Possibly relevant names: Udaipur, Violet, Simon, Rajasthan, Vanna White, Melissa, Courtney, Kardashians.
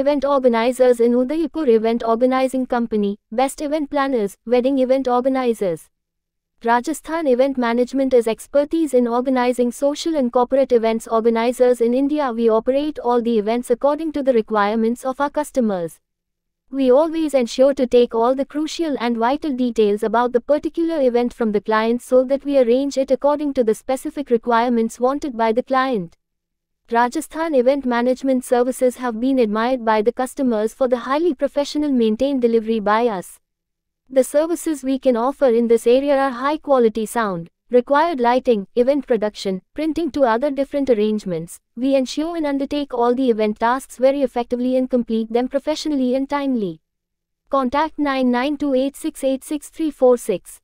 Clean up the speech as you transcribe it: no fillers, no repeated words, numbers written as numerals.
Event Organizers in Udaipur Event Organizing Company, Best Event Planners, Wedding Event Organizers. Rajasthan Event Management is expertise in organizing social and corporate events. Organizers in India, we operate all the events according to the requirements of our customers. We always ensure to take all the crucial and vital details about the particular event from the client so that we arrange it according to the specific requirements wanted by the client. Rajasthan event management services have been admired by the customers for the highly professional maintained delivery by us. The services we can offer in this area are high quality sound, required lighting, event production, printing to other different arrangements. We ensure and undertake all the event tasks very effectively and complete them professionally and timely. Contact 9928686346.